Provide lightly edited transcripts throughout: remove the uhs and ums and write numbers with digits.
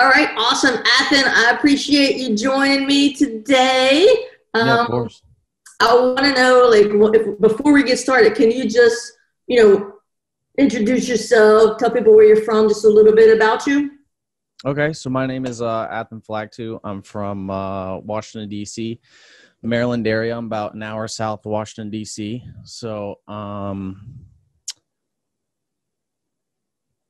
All right, awesome. Athan, I appreciate you joining me today. Yeah, of course. I want to know, like, before we get started, can you just, you know, introduce yourself, tell people where you're from, just a little bit about you? Okay, so my name is Athan Flagtu. I'm from Washington, D.C., Maryland area. I'm about an hour south of Washington, D.C. So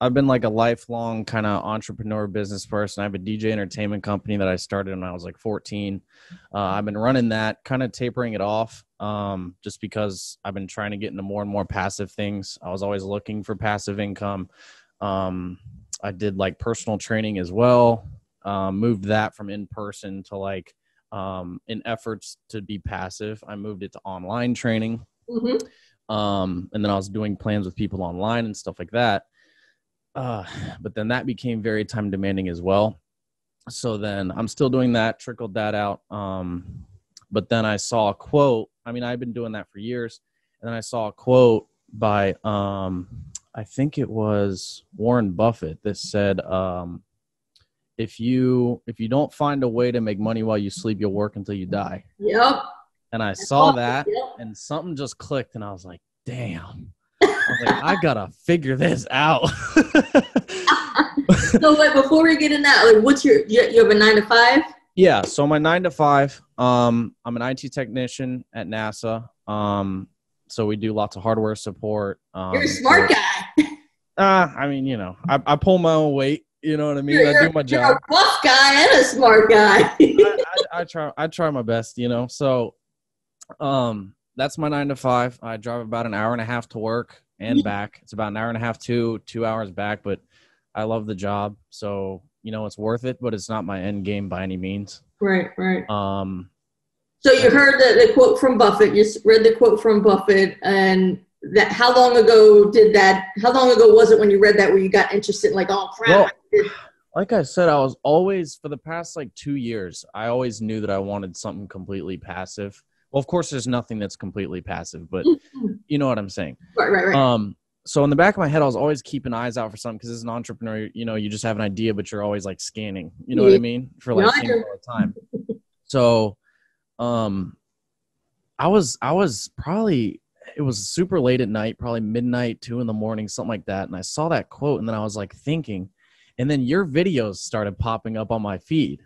I've been like a lifelong kind of entrepreneur business person. I have a DJ entertainment company that I started when I was like 14. I've been running that, kind of tapering it off just because I've been trying to get into more and more passive things. I was always looking for passive income. I did like personal training as well, moved that from in-person to like in efforts to be passive. I moved it to online training. Mm-hmm. And then I was doing plans with people online and stuff like that. But then that became very time demanding as well. So then I'm still doing that, trickled that out. But then I saw a quote. I mean, I've been doing that for years. And then I saw a quote by I think it was Warren Buffett that said, if you don't find a way to make money while you sleep, you'll work until you die. Yep. And I saw that, and something just clicked, and I was like, damn. I was like, I gotta figure this out. So wait, before we get in that, like, what's your, you have a 9-to-5? Yeah. So my 9-to-5, I'm an IT technician at NASA. So we do lots of hardware support. You're a smart guy. I mean, you know, I pull my own weight. You know what I mean? I do my job. You're a buff guy and a smart guy. I try my best, you know. So that's my 9-to-5. I drive about an hour and a half to work and back. It's about an hour and a half to 2 hours back, but I love the job. So, you know, it's worth it, but it's not my end game by any means. Right, right. So you heard the quote from Buffett, you read the quote from Buffett, and that how long ago did that, how long ago was it when you read that where you got interested, like, oh, crap. Well, like I said, I was always, for the past like 2 years, I always knew that I wanted something completely passive. Well, of course, there's nothing that's completely passive, but you know what I'm saying. Right, right, right. So in the back of my head, I was always keeping eyes out for something because as an entrepreneur, you know, you just have an idea, but you're always like scanning, you know what I mean? For like things all the time. So I was probably, it was super late at night, probably midnight, 2 in the morning, something like that. And I saw that quote and then I was like thinking, and then your videos started popping up on my feed.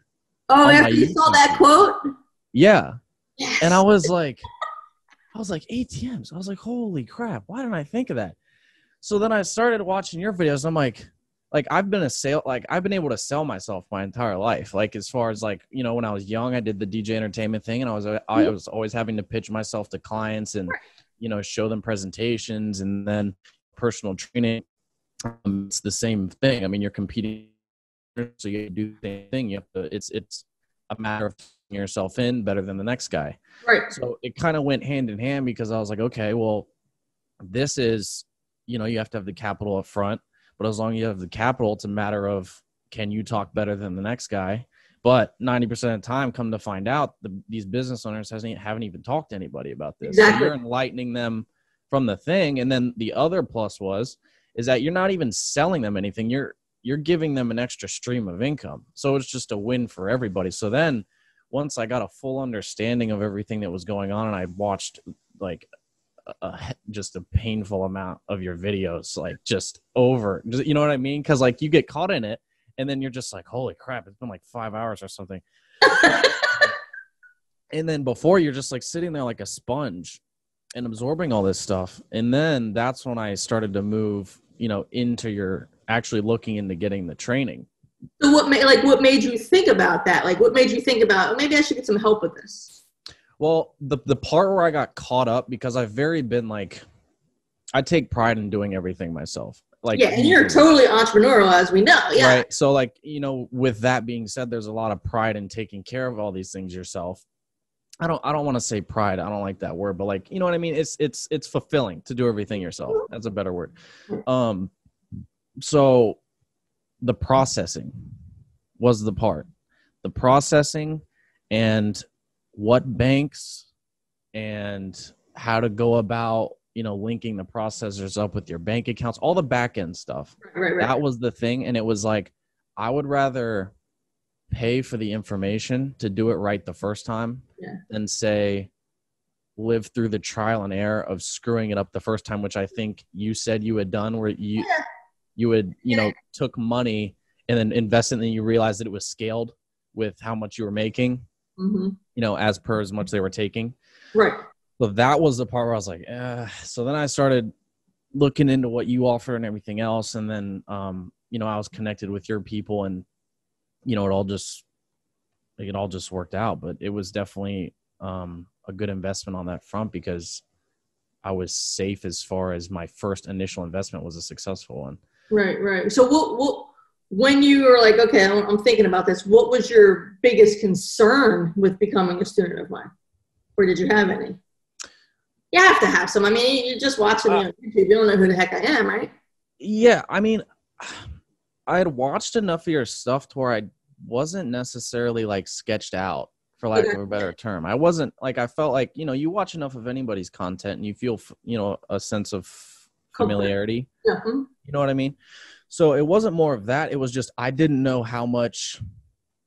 Oh, after you saw that quote? Yeah. Yes. And I was like ATMs. I was like, holy crap. Why didn't I think of that? So then I started watching your videos. I'm like I've been able to sell myself my entire life. Like as far as like, you know, when I was young, I did the DJ entertainment thing and I was always having to pitch myself to clients and, you know, show them presentations and then personal training. It's the same thing. I mean, you're competing. So you do the same thing. You have to, it's a matter of putting yourself in better than the next guy. Right. So it kind of went hand in hand because I was like, okay, well, this is, you know, you have to have the capital up front. But as long as you have the capital, it's a matter of, can you talk better than the next guy? But 90% of the time, come to find out, these business owners haven't even talked to anybody about this. Exactly. So you're enlightening them from the thing. And then the other plus is that you're not even selling them anything. You're giving them an extra stream of income. So it's just a win for everybody. So then once I got a full understanding of everything that was going on and I watched like just a painful amount of your videos, like just over, you know what I mean? Cause like you get caught in it and then you're just like, holy crap, it's been like 5 hours or something. And then before you're just like sitting there like a sponge and absorbing all this stuff. And then that's when I started to move, you know, into your actually looking into getting the training. So what made you think about that? Like what made you think about, maybe I should get some help with this? Well, the part where I got caught up, because I've I take pride in doing everything myself. Like, yeah, and you're totally entrepreneurial, as we know. Yeah. Right. So like, you know, with that being said, there's a lot of pride in taking care of all these things yourself. I don't want to say pride. I don't like that word, but like, you know what I mean? It's fulfilling to do everything yourself. That's a better word. So the processing was the part. The processing and what banks and how to go about, you know, linking the processors up with your bank accounts, all the back end stuff. Right, right, that was the thing. And it was like, I would rather pay for the information to do it right the first time than say live through the trial and error of screwing it up the first time, which I think you said you had done, where you would, you know, took money and then invested, and then you realized that it was scaled with how much you were making, you know, as per as much they were taking. Right. So that was the part where I was like, so then I started looking into what you offer and everything else. And then, you know, I was connected with your people and, you know, it all just worked out, but it was definitely, a good investment on that front because I was safe as far as my first initial investment was a successful one. Right. Right. So when you were like, okay, I'm thinking about this, what was your biggest concern with becoming a student of mine? Or did you have any? You have to have some. I mean, you're just watching me on YouTube. You don't know who the heck I am, right? Yeah. I mean, I had watched enough of your stuff to where I wasn't necessarily like sketched out, for lack of a better term. I wasn't like, I felt like, you know, you watch enough of anybody's content and you feel, you know, a sense of familiarity. You know what I mean? So it wasn't more of that. It was just, I didn't know how much,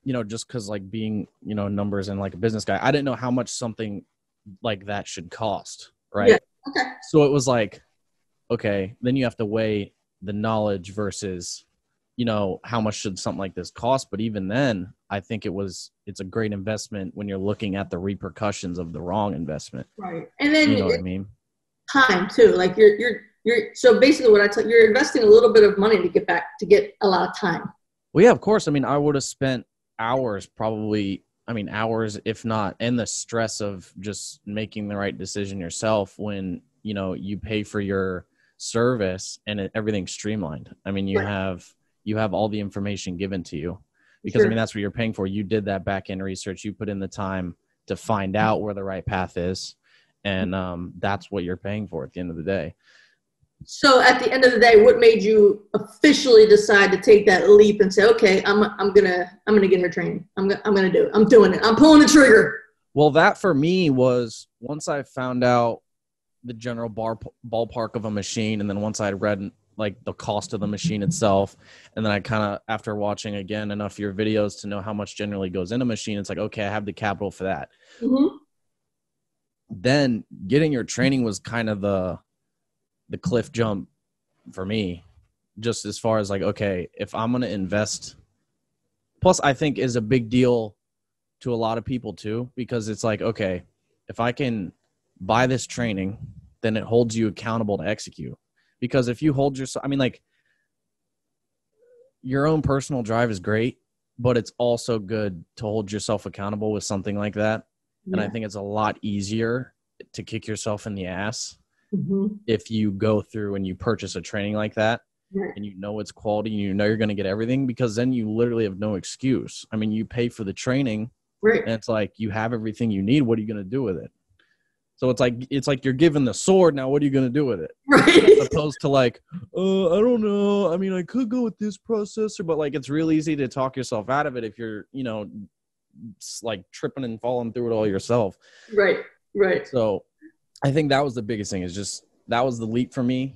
you know, just cause like being, you know, numbers and like a business guy, I didn't know how much something like that should cost. Right. Yeah. Okay. So it was like, okay, then you have to weigh the knowledge versus, you know, how much should something like this cost? But even then, I think it's a great investment when you're looking at the repercussions of the wrong investment. Right. And then you know what I mean? Time too. Like you're so basically what I tell you, you're investing a little bit of money to get a lot of time. Well, yeah, of course. I mean, I would have spent hours, if not, and the stress of just making the right decision yourself when, you know, you pay for your service and everything's streamlined. I mean, you have all the information given to you because I mean, that's what you're paying for. You did that back end research. You put in the time to find out where the right path is. And that's what you're paying for at the end of the day. So at the end of the day, what made you officially decide to take that leap and say, okay, I'm going to get her training. I'm going to do it. I'm doing it. I'm pulling the trigger. Well, that for me was once I found out the general ballpark of a machine. And then once I had read like the cost of the machine itself. And then I kind of, after watching again, enough of your videos to know how much generally goes in a machine, it's like, okay, I have the capital for that. Then getting your training was kind of the cliff jump for me, just as far as like, okay, if I'm going to invest, plus I think is a big deal to a lot of people too, because it's like, okay, if I can buy this training, then it holds you accountable to execute. Because if you hold yourself, I mean, like your own personal drive is great, but it's also good to hold yourself accountable with something like that. Yeah. And I think it's a lot easier to kick yourself in the ass if you go through and you purchase a training like that and you know it's quality and you know you're going to get everything, because then you literally have no excuse. I mean, you pay for the training and it's like you have everything you need. What are you going to do with it? So it's like you're given the sword. Now, what are you going to do with it? Right. As opposed to like, I don't know. I mean, I could go with this processor, but like, it's real easy to talk yourself out of it if you're, you know, like tripping and falling through it all yourself. Right. Right. So I think that was the biggest thing, is just, that was the leap for me.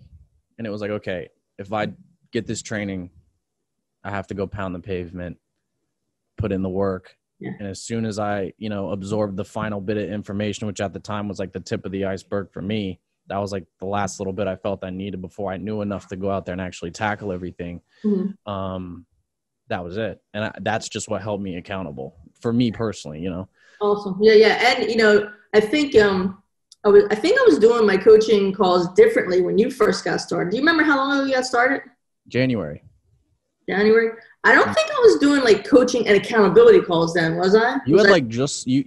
And it was like, okay, if I get this training, I have to go pound the pavement, put in the work. Yeah. And as soon as I, you know, absorbed the final bit of information, which at the time was like the tip of the iceberg for me, that was like the last little bit I felt I needed before I knew enough to go out there and actually tackle everything. That was it. And that's just what held me accountable for me personally, you know? Awesome. Yeah. Yeah. And, you know, I think, I was doing my coaching calls differently when you first got started. Do you remember how long ago you got started? January. I don't think I was doing like coaching and accountability calls then, was I? You had like just you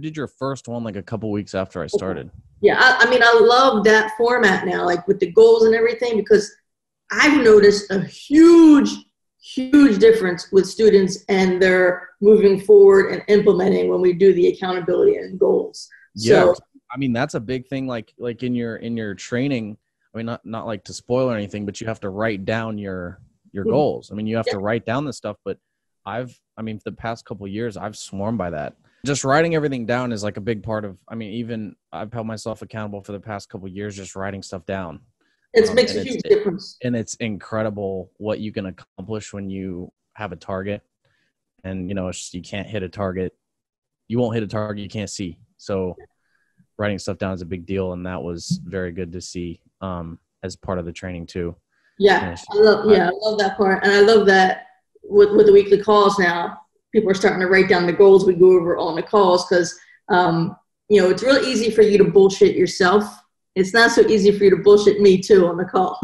did your first one like a couple weeks after I started. Yeah, I mean, I love that format now, like with the goals and everything, because I've noticed a huge difference with students and their moving forward and implementing when we do the accountability and goals. Yeah, so, I mean, that's a big thing. Like in your training, I mean, not like to spoil or anything, but you have to write down your goals. I mean, you have to write down this stuff, but I mean, for the past couple of years, I've sworn by that. Just writing everything down is like a big part of, I mean, even I've held myself accountable for the past couple of years, just writing stuff down. It makes a huge difference. And it's incredible what you can accomplish when you have a target. And, you know, it's just, you can't hit a target. You won't hit a target you can't see. So writing stuff down is a big deal. And that was very good to see as part of the training too. Yeah. I love that part. And I love that with the weekly calls now, people are starting to write down the goals we go over on the calls because, you know, it's real easy for you to bullshit yourself. It's not so easy for you to bullshit me too on the call.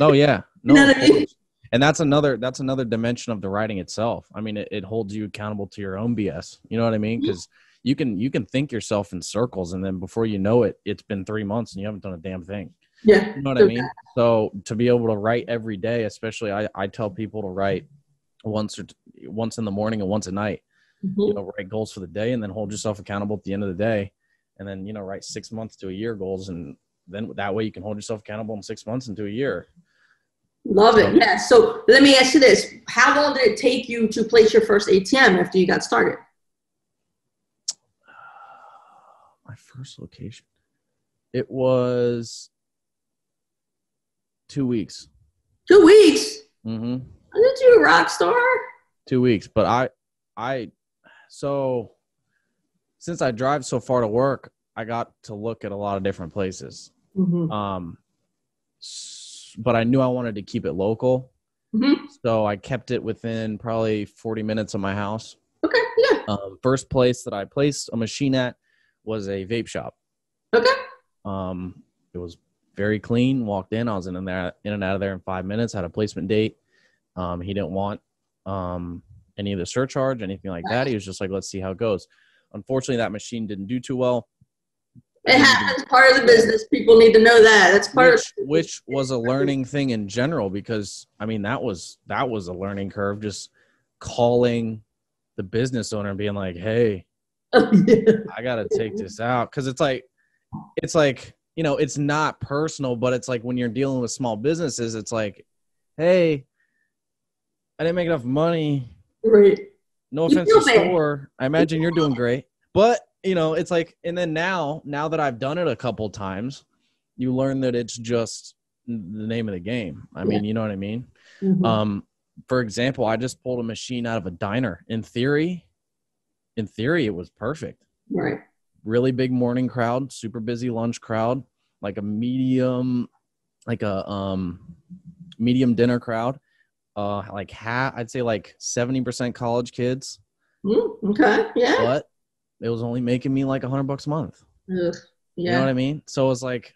Oh yeah. No, you know what I mean? And that's another dimension of the writing itself. I mean, it holds you accountable to your own BS. You know what I mean? Because you can think yourself in circles, and then before you know it, it's been 3 months and you haven't done a damn thing. Yeah. You know what I mean? So to be able to write every day, especially I tell people to write once in the morning and once at night, you know, write goals for the day and then hold yourself accountable at the end of the day. And then, you know, write 6 months to a year goals. And then that way you can hold yourself accountable in 6 months and to a year. Love it. Yeah. So let me ask you this. How long did it take you to place your first ATM after you got started? My first location. It was 2 weeks. 2 weeks? Mm-hmm. Aren't you a rock star? 2 weeks. But so since I drive so far to work, I got to look at a lot of different places. Mm-hmm. But I knew I wanted to keep it local. Mm-hmm. So I kept it within probably 40 minutes of my house. Okay. Yeah. First place that I placed a machine at was a vape shop. Okay. It was very clean. Walked in, I was in and out of there in 5 minutes, had a placement date. He didn't want, any of the surcharge, anything like that. He was just like, let's see how it goes. Unfortunately, that machine didn't do too well. It happens. Part of the business. People need to know that. That's part of which was a learning thing in general, because I mean, that was a learning curve, just calling the business owner and being like, hey, I got to take this out. Cause it's like, you know, it's not personal, but it's like when you're dealing with small businesses, it's like, hey, I didn't make enough money. Right. No offense to store. I imagine you're doing great, but you know, it's like, and then now that I've done it a couple times, you learn that it's just the name of the game. I mean, you know what I mean? Mm-hmm. For example, I just pulled a machine out of a diner. In theory, it was perfect. Right. Really big morning crowd, super busy lunch crowd, like a medium dinner crowd. I'd say like 70% college kids. Okay. Yeah. But it was only making me like $100 a month. Ugh, yeah. You know what I mean? So it was like,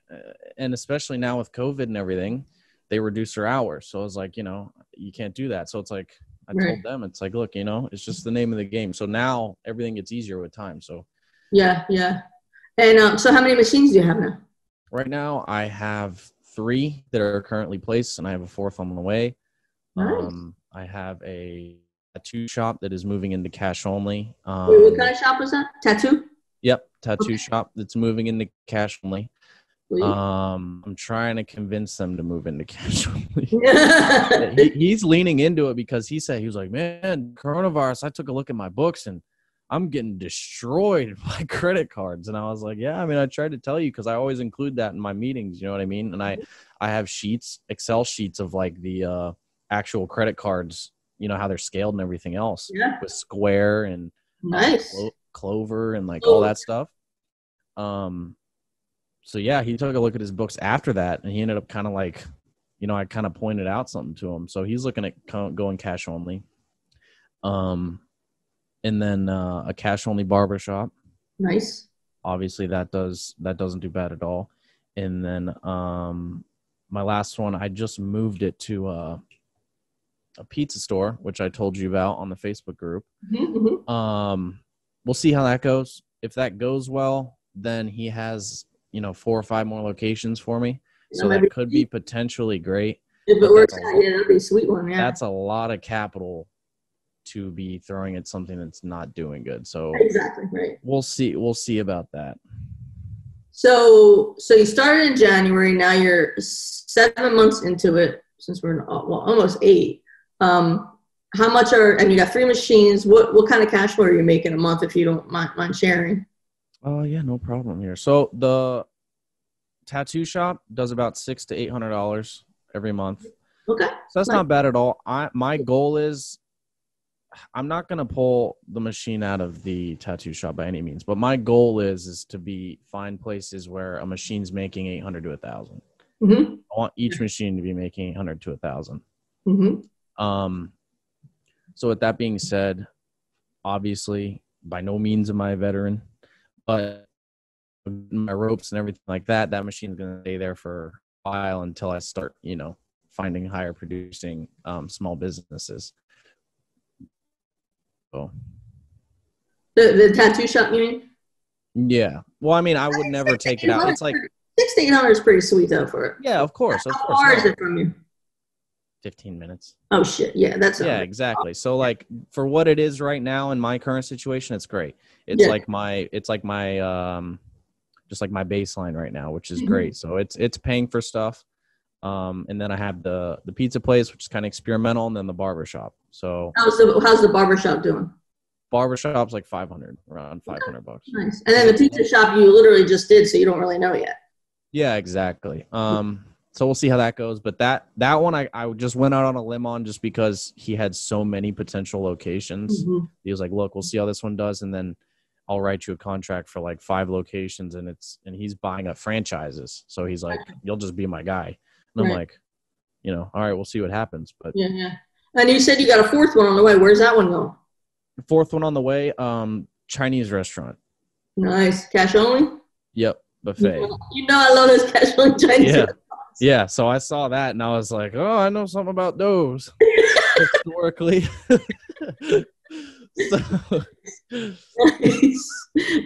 and especially now with COVID and everything, they reduce their hours. So I was like, you know, you can't do that. So it's like, I told them, it's like, look, you know, it's just the name of the game. So now everything gets easier with time. So. Yeah. Yeah. And so how many machines do you have now? Right now I have 3 that are currently placed, and I have a 4th on the way. Nice. I have a tattoo shop that is moving into cash only. Wait, what kind of shop was that? Tattoo? Yep. Tattoo shop that's moving into cash only. Sweet. I'm trying to convince them to move into cash only. He's leaning into it because he was like, man, coronavirus, I took a look at my books and I'm getting destroyed by credit cards. And I was like, yeah, I mean, I tried to tell you, cause I always include that in my meetings. You know what I mean? And I have sheets, Excel sheets of like the, actual credit cards, you know, how they're scaled and everything else with Square and nice. Clover and like all that stuff. So yeah, he took a look at his books after that, and he ended up kind of like, you know, I kind of pointed out something to him. So he's looking at going cash only. And then a cash only barbershop. Nice. Obviously that doesn't do bad at all. And then my last one, I just moved it to a pizza store, which I told you about on the Facebook group. Mm-hmm. We'll see how that goes. If that goes well, then he has, you know, 4 or 5 more locations for me. So that could be potentially great. If it works out, yeah, that'd be a sweet one. Yeah. That's a lot of capital to be throwing at something that's not doing good. So exactly right. We'll see about that. So you started in January. Now you're 7 months into it, since we're in, well, almost 8. How much and you got 3 machines. What kind of cash flow are you making a month, if you don't mind sharing? Oh yeah, no problem here. So the tattoo shop does about $600 to $800 every month. Okay. So that's not bad at all. My goal is, I'm not going to pull the machine out of the tattoo shop by any means, but my goal is to find places where a machine's making 800 to 1,000. Mm-hmm. I want each machine to be making 800 to 1,000. Mm-hmm. So with that being said, obviously by no means am I a veteran, but my ropes and everything like that, that machine's going to stay there for a while until I start, finding higher producing small businesses. So the tattoo shop, you mean? Yeah. Well, I mean, I would never take it out. It's like $16 is pretty sweet though for it. Yeah, of course. How far is it from you? 15 minutes. Oh shit. Yeah, that's exactly. So like for what it is right now in my current situation, it's great. It's like my just like my baseline right now, which is great. So it's paying for stuff. And then I have the pizza place, which is kind of experimental, and then the barbershop. So how's the barbershop doing? Barbershop's like $500 bucks. Nice. And then the pizza shop you literally just did, so you don't really know yet. Yeah, exactly. So we'll see how that goes. But that one I just went out on a limb on just because he had so many potential locations. Mm-hmm. He was like, look, we'll see how this one does, and then I'll write you a contract for like 5 locations, and he's buying up franchises. So he's like, you'll just be my guy. And I'm like, all right, we'll see what happens. But yeah. And you said you got a 4th one on the way. Where's that one going? The 4th one on the way, Chinese restaurant. Nice. Cash only? Yep. Buffet. I love those cash only Chinese restaurants. Yeah. So I saw that and I was like, oh, I know something about those historically. Nice.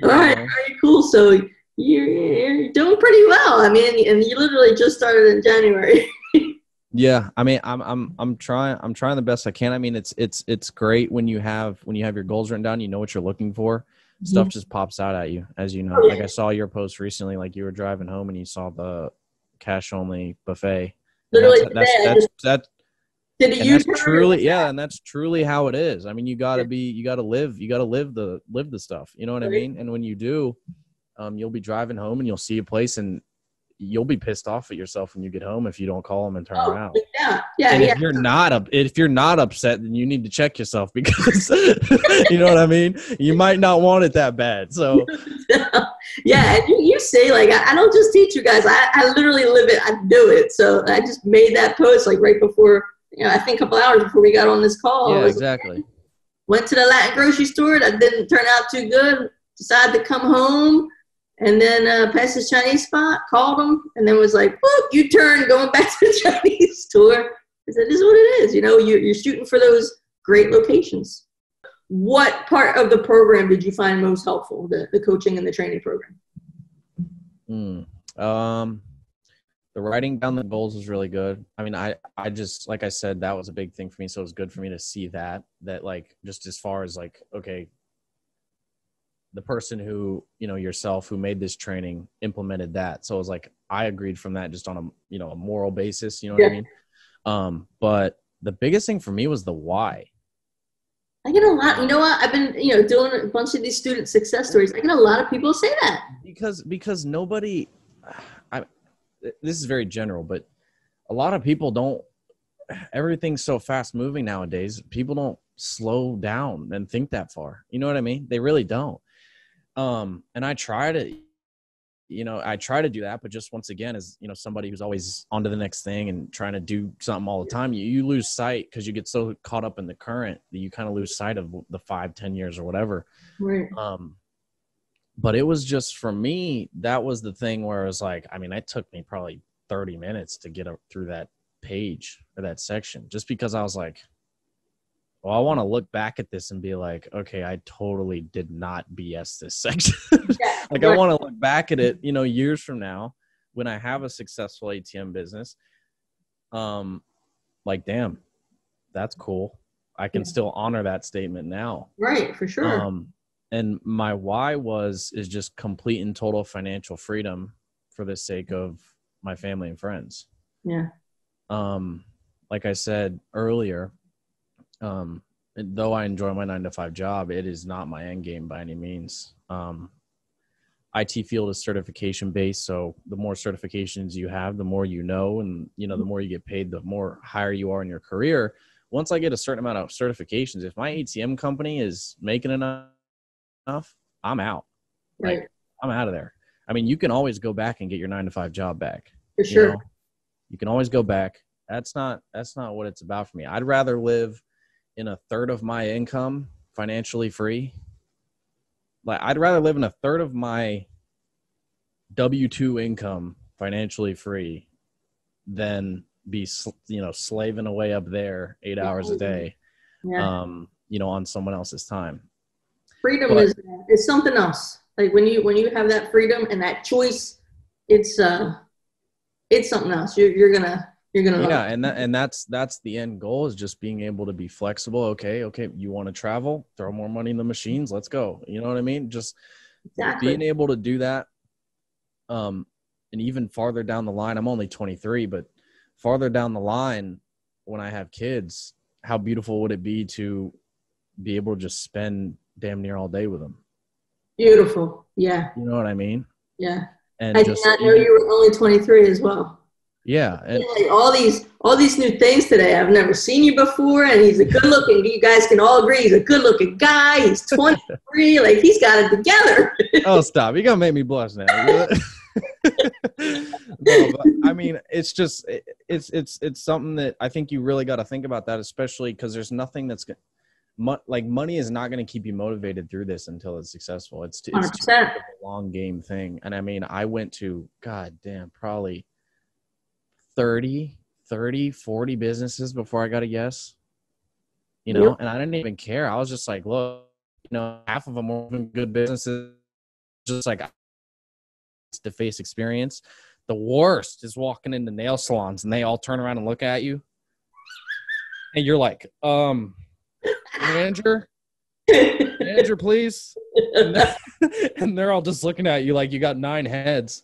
All right. Very cool. So you're doing pretty well. I mean, and you literally just started in January. Yeah. I mean, I'm trying the best I can. I mean, it's great when you have your goals written down, you know what you're looking for. Mm-hmm. Stuff just pops out at you, as you know. Oh, yeah. Like I saw your post recently, like you were driving home and you saw the cash only buffet. Literally that's truly how it is. I mean, you gotta live the stuff. You know what I mean? And when you do, you'll be driving home and you'll see a place and you'll be pissed off at yourself when you get home if you don't call them and turn them out. Yeah. And if you're not upset, then you need to check yourself because you know what I mean? You might not want it that bad. So yeah, and you say like I don't just teach you guys. I literally live it. I do it. So I just made that post like right before, I think a couple hours before we got on this call. Yeah, exactly. Went to the Latin grocery store that didn't turn out too good. Decided to come home. And then passed this Chinese spot, called him, and then was like, "Boop, you turn going back to the Chinese store." I said, "This is what it is, You're shooting for those great locations." What part of the program did you find most helpful? The coaching and the training program. The writing down the goals was really good. I mean, I just like I said, that was a big thing for me. So it was good for me to see that like just as far as like okay. The person who, yourself who made this training implemented that. So it was like, I agreed from that just on a moral basis, what I mean? But the biggest thing for me was the why. I get a lot, I've been, doing a bunch of these student success stories. I get a lot of people say that. Because nobody, this is very general, but a lot of people don't, everything's so fast moving nowadays. People don't slow down and think that far. You know what I mean? They really don't. And I try to do that, but just once again, as somebody who's always onto the next thing and trying to do something all the time, you lose sight because you get so caught up in the current that you kind of lose sight of the 5-10 years or whatever. Right. But it was just for me, that was the thing where it was like, I mean, it took me probably 30 minutes to get up through that page or that section, just because I was like, well, I want to look back at this and be like, okay, I totally did not BS this section. Like I want to look back at it, years from now when I have a successful ATM business, like, damn, that's cool. I can still honor that statement now. Right. For sure. And my why is just complete and total financial freedom for the sake of my family and friends. Yeah. Like I said earlier, though I enjoy my 9-to-5 job, it is not my end game by any means. IT field is certification based. So the more certifications you have, the more you know, and you know, the more you get paid, the more higher you are in your career. Once I get a certain amount of certifications, if my ATM company is making enough, I'm out. Right. Like, I'm out of there. I mean, you can always go back and get your 9-to-5 job back. For sure. You know? You can always go back. That's not what it's about for me. I'd rather live in a third of my income financially free. Like, I'd rather live in a third of my W-2 income financially free than be, you know, slaving away up there 8 hours a day, yeah. You know, on someone else's time. Freedom is something else. Like when you have that freedom and that choice, it's something else. You're gonna love it. And that's the end goal, is just being able to be flexible. Okay. You want to travel, throw more money in the machines. Let's go. You know what I mean? Just exactly. Being able to do that. And even farther down the line, I'm only 23, but farther down the line, when I have kids, how beautiful would it be to be able to just spend damn near all day with them? Beautiful. Yeah. You know what I mean? Yeah. And I did not know you were only 23 as well. Yeah. And like all these new things today. I've never seen you before. And he's a good looking, you guys can all agree, he's a good looking guy. He's 23. Like, he's got it together. Oh, stop. You're going to make me blush now. No, but, I mean, it's just, it's something that I think you really got to think about that, especially because there's nothing that's going to, like, money is not going to keep you motivated through this until it's successful. It's a long game thing. And I mean, I went to, God damn, probably 40 businesses before I got a yes, you know, yep. And I didn't even care. I was just like, look, you know, half of them weren't good businesses. Just like face-to-face experience. The worst is walking into nail salons and they all turn around and look at you. And you're like, manager, please. And they're all just looking at you like you got 9 heads.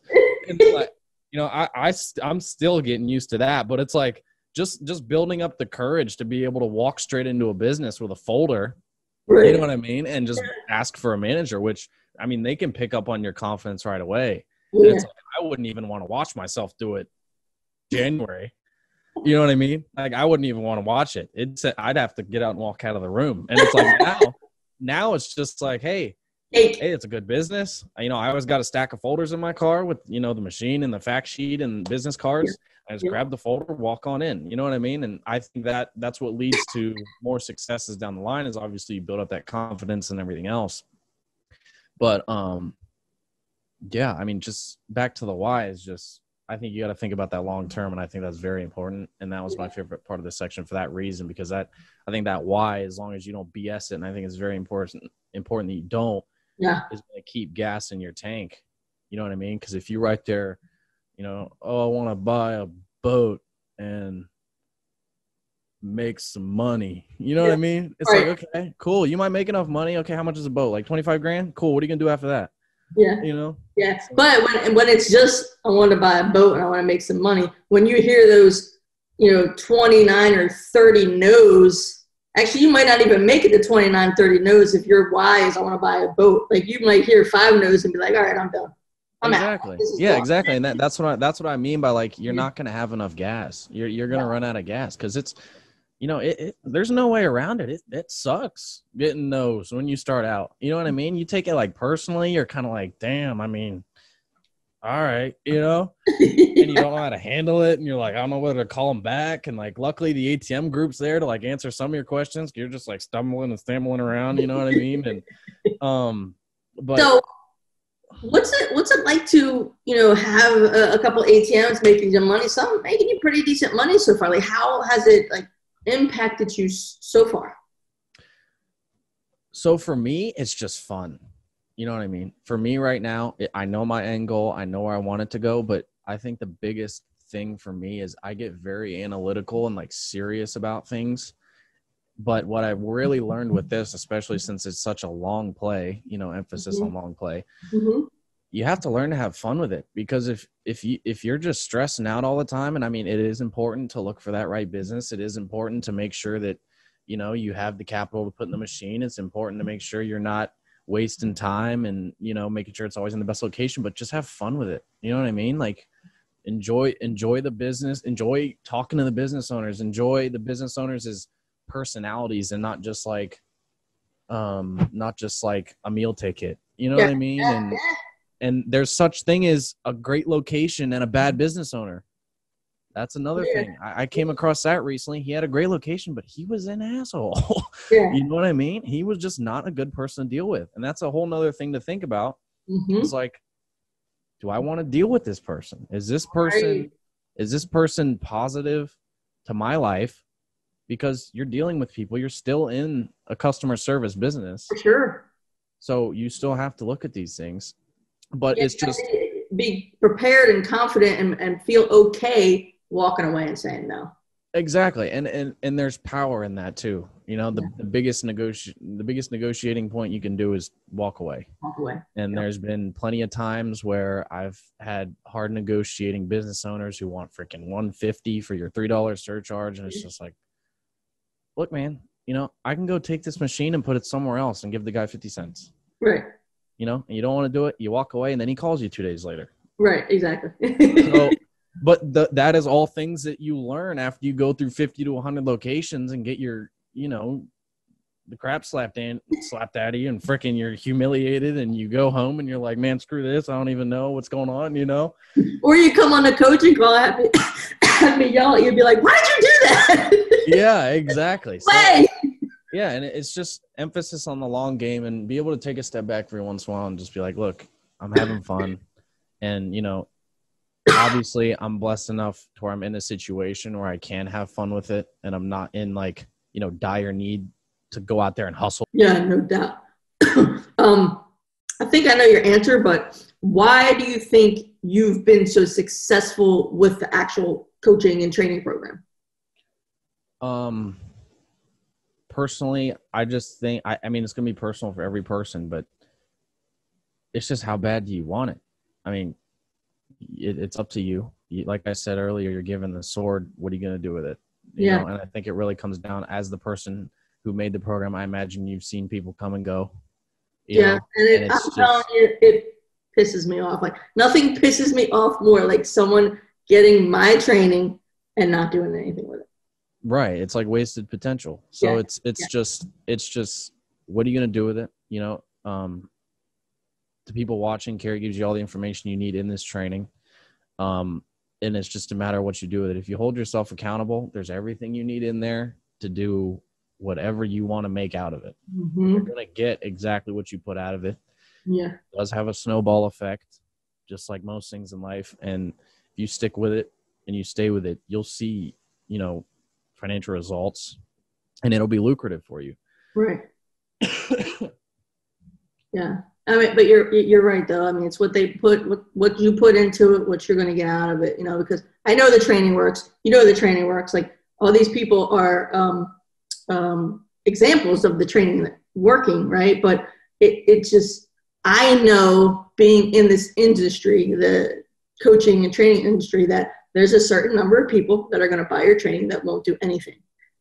And like, you know, I'm still getting used to that, but it's like just building up the courage to be able to walk straight into a business with a folder, right. You know what I mean? And just ask for a manager, which, I mean, they can pick up on your confidence right away. Yeah. And it's like, I wouldn't even want to watch myself do it January. You know what I mean? Like, I wouldn't even want to watch it. I'd have to get out and walk out of the room. And it's like, now it's just like, hey, it's a good business. You know, I always got a stack of folders in my car with, you know, the machine and the fact sheet and business cards. I just grab the folder, walk on in. You know what I mean? And I think that's what leads to more successes down the line, is obviously you build up that confidence and everything else. But, yeah, I mean, just back to the why is just, I think you got to think about that long term. And I think that's very important. And that was my favorite part of this section for that reason, because I think that why, as long as you don't BS it, and I think it's very important that you don't, is going to keep gas in your tank. You know what I mean? Because if you write there, you know, oh, I want to buy a boat and make some money. You know what I mean? It's right. Like, okay, cool. You might make enough money. Okay, how much is a boat? Like 25 grand? Cool. What are you going to do after that? Yeah. You know? Yeah. But when it's just, I want to buy a boat and I want to make some money, when you hear those, you know, 29 or 30 no's, actually, you might not even make it to 29, 30 no's if your why is I want to buy a boat. Like, you might hear 5 no's and be like, all right, I'm done. I'm exactly. Out. Yeah, exactly. And that's what I mean by, like, you're not going to have enough gas. You're going to run out of gas, because it's, you know, there's no way around it. It sucks getting those when you start out. You know what I mean? You take it like personally, you're kind of like, damn, I mean, all right, you know, and you don't know how to handle it. And you're like, I don't know whether to call them back. And like, luckily the ATM group's there to like answer some of your questions. You're just like stumbling and stammering around. You know what I mean? And, but so what's it like to, you know, have a couple ATMs making you money, some making you pretty decent money so far? Like, how has it like impacted you so far? So for me, it's just fun. You know what I mean? For me right now, I know my end goal. I know where I want it to go. But I think the biggest thing for me is I get very analytical and like serious about things. But what I've really learned with this, especially since it's such a long play, you know, emphasis on long play, you have to learn to have fun with it. Because if you're just stressing out all the time, and I mean, it is important to look for that right business. It is important to make sure that, you know, you have the capital to put in the machine. It's important to make sure you're not wasting time and, you know, making sure it's always in the best location, but just have fun with it. You know what I mean? Like enjoy the business, enjoy talking to the business owners, enjoy the business owners as personalities and not just like a meal ticket, you know what I mean? And there's such thing as a great location and a bad business owner. That's another thing. I came across that recently. He had a great location, but he was an asshole. You know what I mean? He was just not a good person to deal with. And that's a whole nother thing to think about. Mm-hmm. It's like, do I want to deal with this person? Is this person positive to my life? Because you're dealing with people. You're still in a customer service business. For sure. So you still have to look at these things. But it's just be prepared and confident and feel okay walking away and saying no. Exactly. And there's power in that too. You know, the biggest negotiating point you can do is walk away. And there's been plenty of times where I've had hard negotiating business owners who want freaking $150 for your $3 surcharge. And it's just like, look, man, you know, I can go take this machine and put it somewhere else and give the guy 50 cents. Right. You know, and you don't want to do it. You walk away and then he calls you 2 days later. Right. Exactly. So, but that is all things that you learn after you go through 50 to 100 locations and get your, you know, the crap slapped out of you and freaking you're humiliated and you go home and you're like, man, screw this. I don't even know what's going on, you know? Or you come on a coaching call and have me yell at you and be like, why did you do that? Yeah, exactly. So, yeah. And it's just emphasis on the long game and be able to take a step back every once in a while and just be like, look, I'm having fun. And, you know, obviously I'm blessed enough to where I'm in a situation where I can have fun with it. And I'm not in like, you know, dire need to go out there and hustle. Yeah, no doubt. I think I know your answer, but why do you think you've been so successful with the actual coaching and training program? Personally, I just think, I mean, it's going to be personal for every person, but it's just how bad do you want it? I mean, it's up to you. Like I said earlier, you're given the sword. What are you going to do with it? You know? And I think it really comes down as the person who made the program. I imagine you've seen people come and go. Yeah. Know? And I'm telling you, it pisses me off. Like nothing pisses me off more like someone getting my training and not doing anything with it. Right. It's like wasted potential. So it's just, what are you going to do with it? You know, the people watching, Carey gives you all the information you need in this training. And it's just a matter of what you do with it. If you hold yourself accountable, there's everything you need in there to do whatever you want to make out of it. Mm-hmm. You're going to get exactly what you put out of it. Yeah. It does have a snowball effect, just like most things in life. And if you stick with it and you stay with it, you'll see, you know, financial results and it'll be lucrative for you. Right. Yeah. I mean, but you're right though. I mean, it's what they put, what you put into it, what you're going to get out of it, you know, because I know the training works, you know, the training works. Like all these people are, examples of the training working. Right. But it just, I know being in this industry, the coaching and training industry, that there's a certain number of people that are going to buy your training that won't do anything.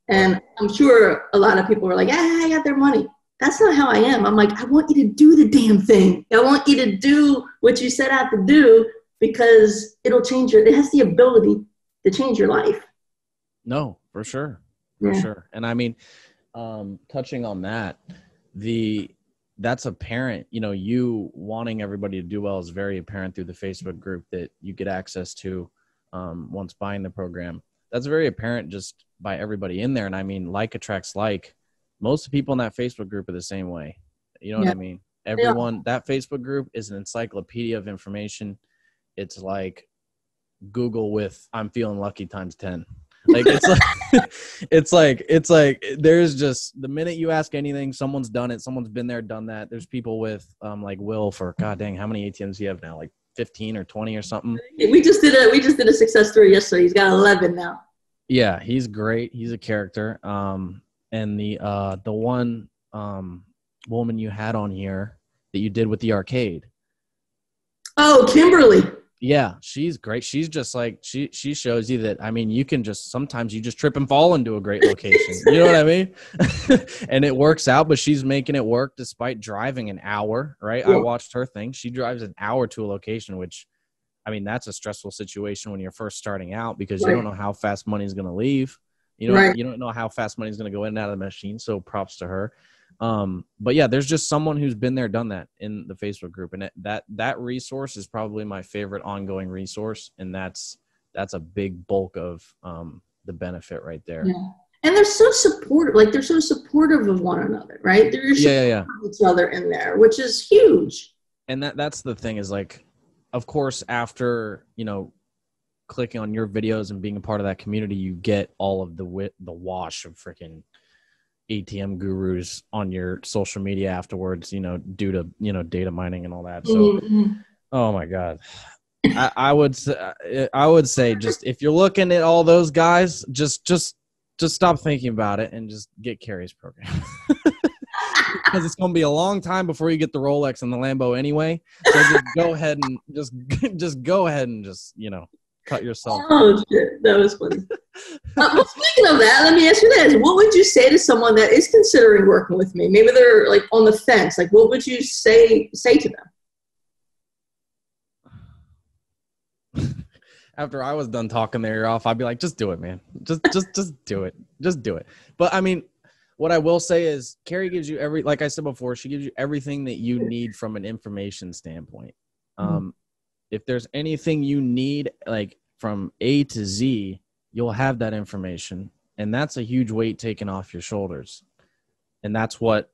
And I'm sure a lot of people are like, I got their money. That's not how I am. I'm like, I want you to do the damn thing. I want you to do what you set out to do because it'll change it has the ability to change your life. No, for sure. For sure. And I mean, touching on that, that's apparent, you know, you wanting everybody to do well is very apparent through the Facebook group that you get access to. Once buying the program, that's very apparent just by everybody in there. And I mean, like attracts like. Most of the people in that Facebook group are the same way. You know what I mean? Everyone, that Facebook group is an encyclopedia of information. It's like Google with I'm feeling lucky times 10. Like it's like, it's like there's just the minute you ask anything, someone's done it. Someone's been there, done that. There's people with like Will for God dang, how many ATMs do you have now? Like 15 or 20 or something. We just did a success story yesterday. He's got 11 now. Yeah, he's great. He's a character. And the one woman you had on here that you did with the arcade. Oh, Kimberly. Yeah, she's great. She's just like, she shows you that, I mean, you can just, sometimes you just trip and fall into a great location. You know what I mean? And it works out, but she's making it work despite driving an hour, right? Cool. I watched her thing. She drives an hour to a location, which, I mean, that's a stressful situation when you're first starting out, because right. you don't know how fast money's going to leave. You know, right. you don't know how fast money's going to go in and out of the machine. So props to her. But yeah, there's just someone who's been there, done that in the Facebook group. And that resource is probably my favorite ongoing resource. And that's a big bulk of, the benefit right there. Yeah. And they're so supportive, like they're so supportive of one another, right? They're supporting each other in there, which is huge. And that's the thing, is like, of course, after, you know, clicking on your videos and being a part of that community, you get all of the wash of freaking ATM gurus on your social media afterwards, you know, due to, you know, data mining and all that. So, oh my God, I would say just, if you're looking at all those guys, just stop thinking about it and just get Carey's program. Because it's going to be a long time before you get the Rolex and the Lambo anyway. So just go ahead and just, you know, cut yourself. Oh, shit. That was funny. Well, speaking of that, let me ask you this. What would you say to someone that is considering working with me? Maybe they're like on the fence. Like, what would you say to them? After I was done talking their ear off, I'd be like, just do it, man. Just do it. Just do it. But I mean, what I will say is Carey gives you like I said before, she gives you everything that you need from an information standpoint. If there's anything you need, like from A to Z, you'll have that information. And that's a huge weight taken off your shoulders. And that's why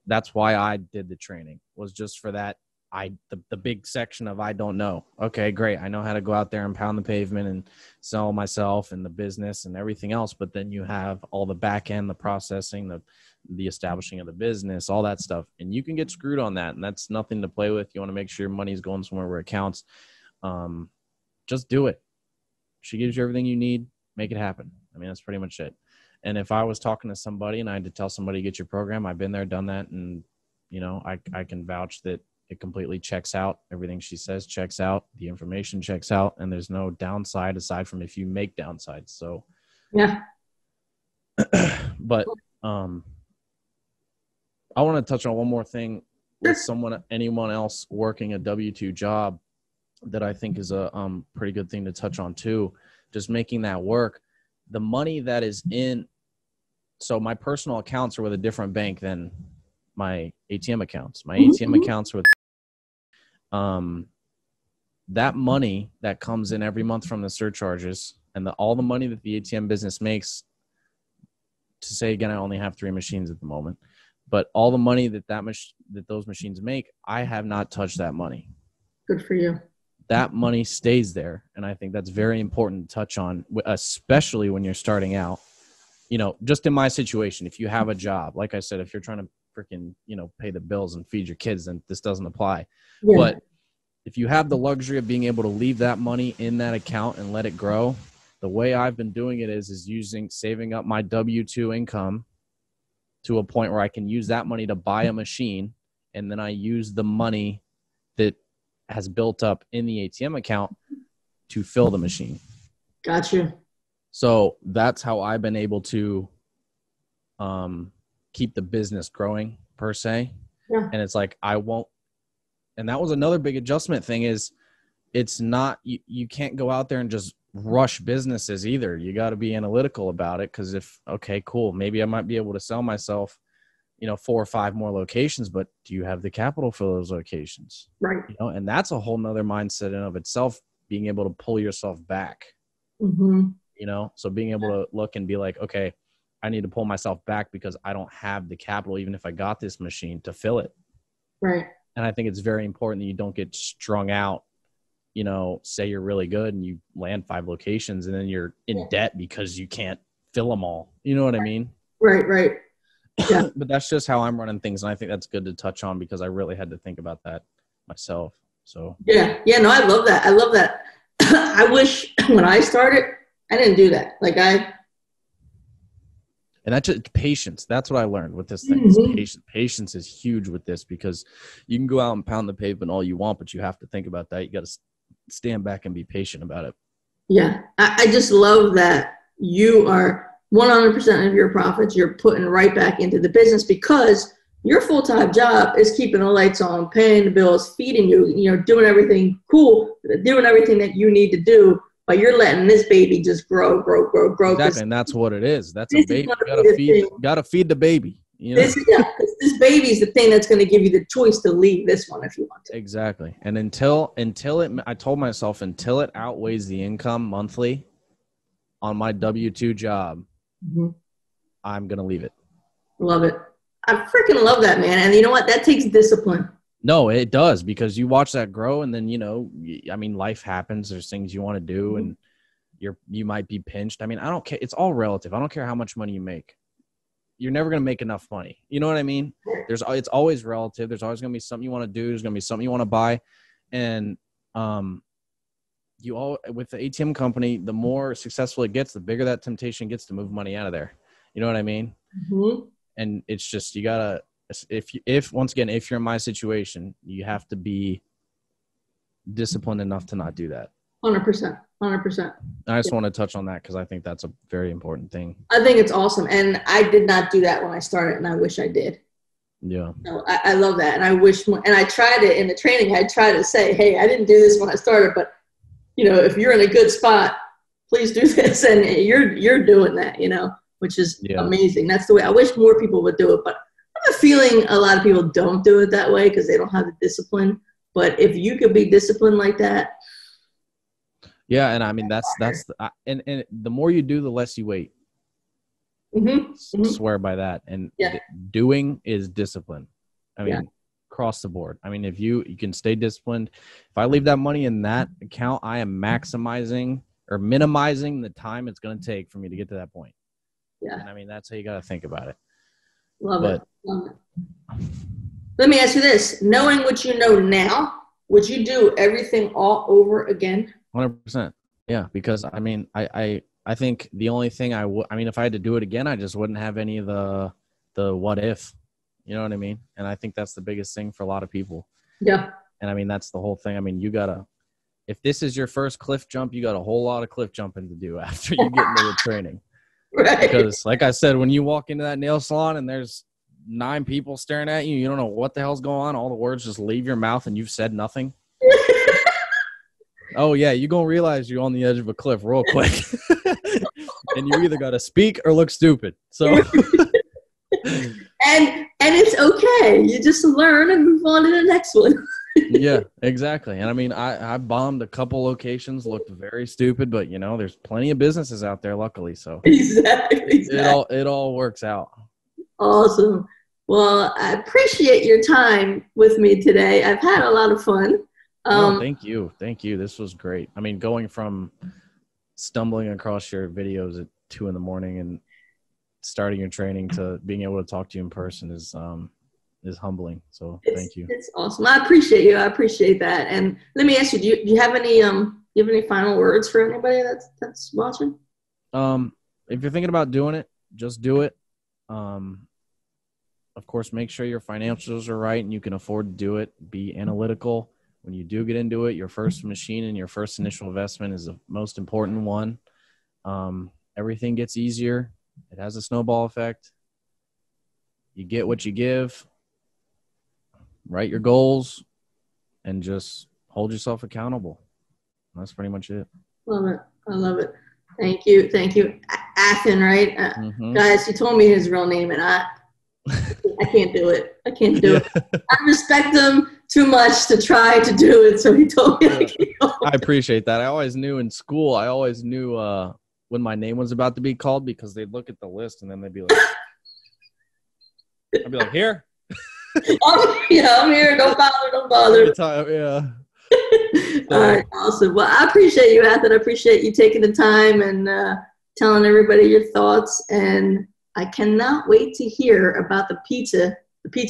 I did the training, was just for that. The big section of, I don't know. Okay, great. I know how to go out there and pound the pavement and sell myself and the business and everything else. But then you have all the back end, the processing, the establishing of the business, all that stuff. And you can get screwed on that. And that's nothing to play with. You want to make sure your money's going somewhere where it counts. Just do it. She gives you everything you need. Make it happen. I mean, that's pretty much it. And if I was talking to somebody and I had to tell somebody, get your program, I've been there, done that. And, you know, I can vouch that it completely checks out. Everything she says checks out. The information checks out. And there's no downside aside from if you make downsides. So, yeah. But, I want to touch on one more thing with anyone else working a W-2 job, that I think is a pretty good thing to touch on too, just making that work. The money that is in, so my personal accounts are with a different bank than my ATM accounts. My ATM accounts are with, that money that comes in every month from the surcharges and all the money that the ATM business makes, to say again, I only have 3 machines at the moment, but all the money that those machines make, I have not touched that money. Good for you. That money stays there. And I think that's very important to touch on, especially when you're starting out, you know, just in my situation, if you have a job, like I said, if you're trying to freaking, you know, pay the bills and feed your kids, then this doesn't apply. Yeah. But if you have the luxury of being able to leave that money in that account and let it grow, the way I've been doing it is saving up my W-2 income to a point where I can use that money to buy a machine. And then I use the money that has built up in the ATM account to fill the machine. Gotcha. So that's how I've been able to keep the business growing per se. Yeah. And it's like, and that was another big adjustment thing, is it's not, you can't go out there and just rush businesses either. You got to be analytical about it. 'Cause okay, cool. Maybe I might be able to sell myself, you know, 4 or 5 more locations, but do you have the capital for those locations? Right. You know, and that's a whole nother mindset in of itself, being able to pull yourself back, you know? So being able to look and be like, okay, I need to pull myself back because I don't have the capital, even if I got this machine to fill it. Right. And I think it's very important that you don't get strung out, you know, say you're really good and you land 5 locations and then you're in debt because you can't fill them all. You know what I mean? Right. Right. Yeah. But that's just how I'm running things. And I think that's good to touch on because I really had to think about that myself. So yeah. Yeah. No, I love that. I love that. I wish when I started, I didn't do that. Like and that's just patience. That's what I learned with this thing. Is patience. Patience is huge with this, because you can go out and pound the pavement all you want, but you have to think about that. You got to stand back and be patient about it. Yeah. I just love that you are 100% of your profits you're putting right back into the business, because your full-time job is keeping the lights on, paying the bills, feeding you, you know, doing everything cool, doing everything that you need to do, but you're letting this baby just grow, grow, grow, grow. Exactly, and that's what it is. That's a baby. You gotta feed the baby. You know? This baby's the thing that's going to give you the choice to leave this one if you want to. Exactly. And until it, I told myself, until it outweighs the income monthly on my W-2 job, mm-hmm. I'm going to leave it. Love it. I freaking love that, man. And you know what? That takes discipline. No, it does, because you watch that grow, and then, you know, I mean, life happens. There's things you want to do, mm-hmm. and you might be pinched. I mean, I don't care. It's all relative. I don't care how much money you make. You're never going to make enough money. You know what I mean? It's always relative. There's always going to be something you want to do. There's going to be something you want to buy. And with the ATM company, the more successful it gets, the bigger that temptation gets to move money out of there. You know what I mean? Mm-hmm. And it's just, you gotta, if you're in my situation, you have to be disciplined enough to not do that. 100%. 100%. I just want to touch on that because I think that's a very important thing. I think it's awesome. And I did not do that when I started, and I wish I did. Yeah. So I love that. And I wish, and I tried it in the training. I tried to say, hey, I didn't do this when I started, but you know, if you're in a good spot, please do this. And you're doing that, you know, which is amazing. That's the way I wish more people would do it, but I have a feeling a lot of people don't do it that way because they don't have the discipline. But if you could be disciplined like that, yeah, and I mean that's the more you do, the less you wait. Mm-hmm. Mm-hmm. Swear by that. And doing is discipline. I mean, across the board. I mean, if you can stay disciplined. If I leave that money in that account, I am maximizing or minimizing the time it's going to take for me to get to that point. Yeah, and I mean that's how you got to think about it. Love it. Let me ask you this: knowing what you know now, would you do everything all over again? 100%. Yeah. Because I mean, I think the only thing if I had to do it again, I just wouldn't have any of the what if, you know what I mean? And I think that's the biggest thing for a lot of people. Yeah. And I mean, that's the whole thing. I mean, you gotta, if this is your first cliff jump, you got a whole lot of cliff jumping to do after you get into the training. Right. Because like I said, when you walk into that nail salon and there's 9 people staring at you, you don't know what the hell's going on. All the words just leave your mouth and you've said nothing. Oh, yeah, you're going to realize you're on the edge of a cliff real quick. And you either got to speak or look stupid. So, And it's okay. You just learn and move on to the next one. Yeah, exactly. And, I mean, I bombed a couple locations, looked very stupid. But, you know, there's plenty of businesses out there, luckily. So exactly. It all works out. Awesome. Well, I appreciate your time with me today. I've had a lot of fun. No, thank you. This was great. I mean, going from stumbling across your videos at 2 a.m. and starting your training to being able to talk to you in person is humbling. So thank you. It's awesome. I appreciate you. I appreciate that. And let me ask you: do you have any final words for anybody that's watching? If you're thinking about doing it, just do it. Of course, make sure your financials are right and you can afford to do it. Be analytical. When you do get into it, your first machine and your first initial investment is the most important one. Everything gets easier. It has a snowball effect. You get what you give. Write your goals and just hold yourself accountable. That's pretty much it. Love it. I love it. Thank you. Thank you. Athan, right? Mm-hmm. Guys, you told me his real name and I can't do it. I can't do it. I respect him too much to try to do it. So he told me I can't. I appreciate that. I always knew when my name was about to be called because they'd look at the list and then they'd be like, I'd be like, here. I'm here. Don't bother. All right. Awesome. Well, I appreciate you, Athan. I appreciate you taking the time and telling everybody your thoughts. And I cannot wait to hear about the pizza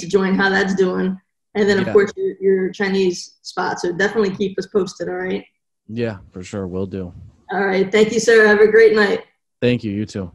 joint, how that's doing. And then, of course, your Chinese spot. So definitely keep us posted, all right? Yeah, for sure. Will do. All right. Thank you, sir. Have a great night. Thank you. You too.